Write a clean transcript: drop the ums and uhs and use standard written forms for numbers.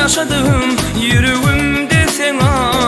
Yaşadığım yürüğümde sen al.